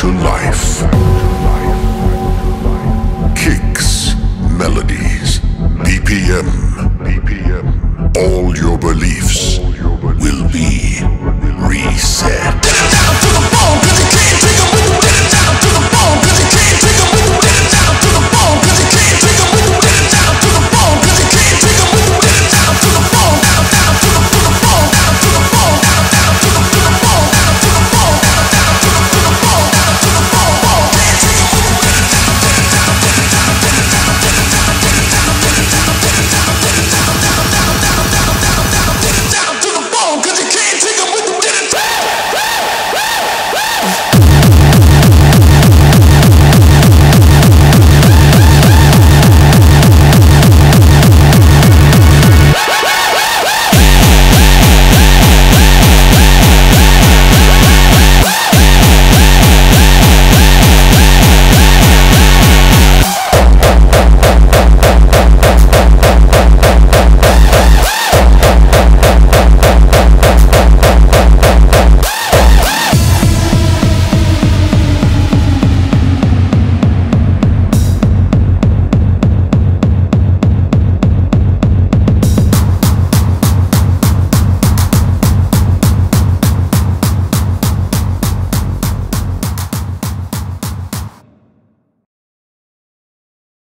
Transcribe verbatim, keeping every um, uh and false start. to life.